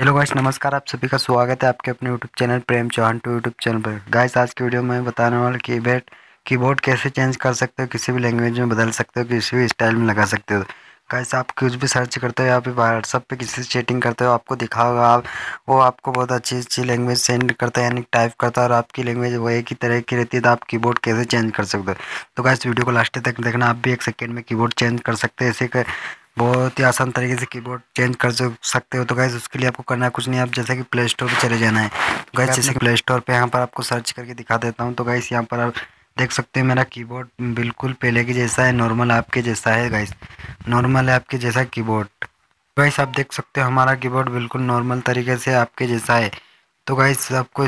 Hello guys नमस्कार, आप सभी का स्वागत है आपके अपने YouTube channel Prem Chauhan two YouTube channel पर। गाइस आज की वीडियो में बताने वाला कीबोर्ड कैसे चेंज कर सकते हो, किसी भी लैंग्वेज में बदल सकते हो, किसी भी स्टाइल में लगा सकते हो। गाइस आप कुछ भी सर्च करते हो या फिर व्हाट्सअप पे किसी से चैटिंग करते हो, आपको दिखा होगा आप वो आपको बहुत अच्छी लैंग्वेज सेंड करता है यानी टाइप करता है और आपकी लैंग्वेज वो एक ही तरह की रहती है, तो आप कीबोर्ड कैसे चेंज कर सकते हो। तो गाइस वीडियो को लास्ट तक देखना, आप भी एक सेकेंड में कीबोर्ड चेंज कर सकते हैं। ऐसे बहुत ही आसान तरीके से कीबोर्ड चेंज कर सकते हो। तो गाइस उसके लिए आपको करना कुछ नहीं, आप जैसे कि प्ले स्टोर पर चले जाना है। तो गाइस जैसे प्ले स्टोर पे यहाँ पर आपको सर्च करके दिखा देता हूँ। तो गाइस यहाँ पर आप देख सकते हैं मेरा कीबोर्ड बिल्कुल पहले के जैसा है, नॉर्मल ऐप के जैसा है। गाइस नॉर्मल ऐप के जैसा कीबोर्ड, गाइस आप देख सकते हो हमारा कीबोर्ड बिल्कुल नॉर्मल तरीके से आपके जैसा है। तो गाइस आपको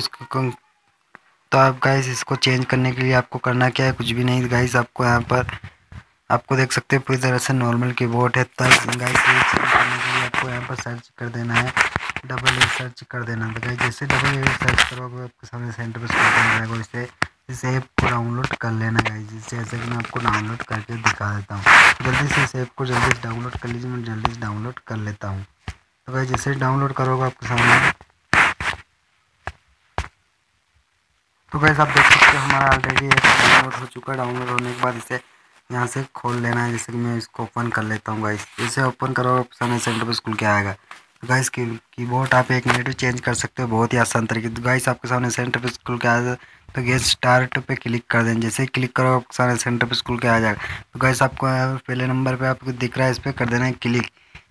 इसको चेंज करने के लिए आपको करना क्या है, कुछ भी नहीं। गाइस आपको यहाँ पर आपको देख सकते हैं पूरी तरह से नॉर्मल कीबोर्ड है। तब गाइस ये चेंज करने के लिए आपको यहाँ पर सर्च कर देना है, डबल ए सर्च कर देना है। तो गाइस जैसे डबल ए सर्च करोगे आपके सामने सेंटर पर जाएगा, इसे इस ऐप को डाउनलोड कर लेना। गाइस जैसे कि मैं आपको डाउनलोड करके दिखा देता हूँ, जल्दी से इस ऐप को जल्दी से डाउनलोड कर लीजिए। मैं जल्दी से डाउनलोड कर लेता हूँ। तो गाइस जैसे डाउनलोड करोगे आपके सामने, तो गाइस आप देख सकते हो हमारा ऑलरेडी ऐप डाउनलोड हो चुका है। डाउनलोड होने के बाद इसे यहाँ से खोल लेना है। जैसे कि मैं इसको ओपन कर लेता हूँ। गाइस इसे ओपन करो, सामने सेंटर पर खुल के आएगा। तो गाइस कीबोर्ड आप एक मिनट में चेंज कर सकते हो, बहुत ही आसान तरीके। तो गाइस आपके सामने सेंटर पर खुल के आएगा, तो गाइस स्टार्ट पे क्लिक कर दें। जैसे ही क्लिक करो आपके सामने सेंटर पर खुल के आ जाएगा। तो गाइस आपको पहले नंबर पर आपको दिख रहा है, इस पर कर देना है क्लिक।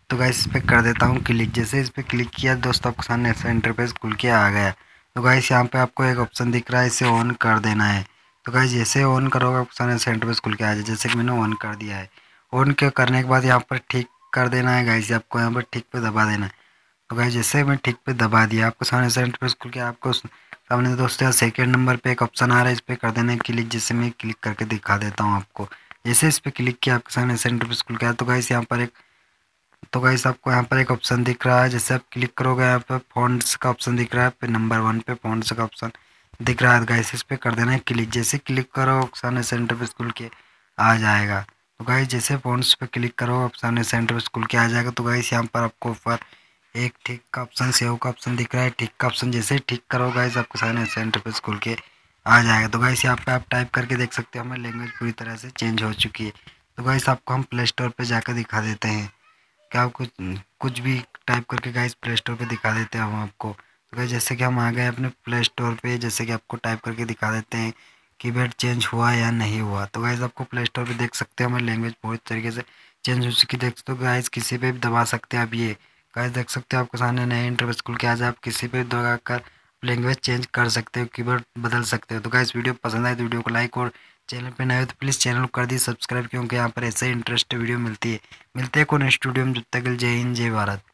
तो गाइस इस पर कर देता हूँ क्लिक। जैसे इस पर क्लिक किया दोस्तों आपके सामने सेंटर पर खुल के आ गया। तो गाइस यहाँ पर आपको एक ऑप्शन दिख रहा है, इसे ऑन कर देना है। तो गाइस जैसे ऑन करोगे आपके सामने सेंटर पर खुल के आ जाए। जैसे कि मैंने ऑन कर दिया है। ऑन के करने के बाद यहाँ पर ठीक कर देना है। गाइस आपको यहाँ पर ठीक पे दबा देना है। तो गाइस जैसे मैं ठीक पे दबा दिया आपके सामने सेंटर पर खुल के, आपको सामने दोस्तों सेकंड नंबर पे एक ऑप्शन आ रहा है, इस पर कर देना है क्लिक। जैसे मैं क्लिक करके दिखा देता हूँ आपको। जैसे इस पर क्लिक किया आपके सामने सेंटर पर खुल के आया। तो गाइस यहाँ पर आपको यहाँ पर एक ऑप्शन दिख रहा है। जैसे आप क्लिक करोगे यहाँ पर फॉन्ट्स का ऑप्शन दिख रहा है, नंबर 1 पे फॉन्ट्स का ऑप्शन दिख रहा है। गाइस इस पर कर देना है क्लिक। जैसे क्लिक करो सामने सेंटर पर खुल के आ जाएगा। तो गाइस जैसे फॉन्ट्स पे क्लिक करो आप सामने सेंटर पर खुल के आ जाएगा। तो गाइस यहाँ पर आपको ऊपर एक ठीक का ऑप्शन, सेव का ऑप्शन दिख रहा है, ठीक का ऑप्शन। जैसे ठीक करो गाइस आपके सामने सेंटर पर खुल के आ जाएगा। तो गाइस यहाँ पर आप टाइप करके देख सकते हो हमारी लैंग्वेज पूरी तरह से चेंज हो चुकी है। तो गाइस आपको हम प्ले स्टोर पर जाकर दिखा देते हैं क्या आप कुछ भी टाइप करके। गाइस प्ले स्टोर पर दिखा देते हैं हम आपको। तो गाइस जैसे कि हम आ गए अपने प्ले स्टोर पे। जैसे कि आपको टाइप करके दिखा देते हैं कीबोर्ड चेंज हुआ या नहीं हुआ। तो गाइस आपको प्ले स्टोर पे देख सकते हैं हमारी लैंग्वेज बहुत तरीके से चेंज हो चुकी है। देख सकते हो गाइस किसी पे भी दबा सकते हैं आप। ये गाइस देख सकते हो आपके सामने नए इंटरफेस खुल के आ जाए, आप किसी पे दबा कर लैंग्वेज चेंज कर सकते हो, कीबोर्ड बदल सकते हो। तो गाइस वीडियो पसंद आए तो वीडियो को लाइक, और चैनल पे नए हो तो प्लीज़ चैनल को कर दी सब्सक्राइब, क्योंकि यहाँ पर ऐसे इंटरेस्ट वीडियो मिलती है। मिलते हैं कौन स्टूडियो में, जब तक जय हिंद जय भारत।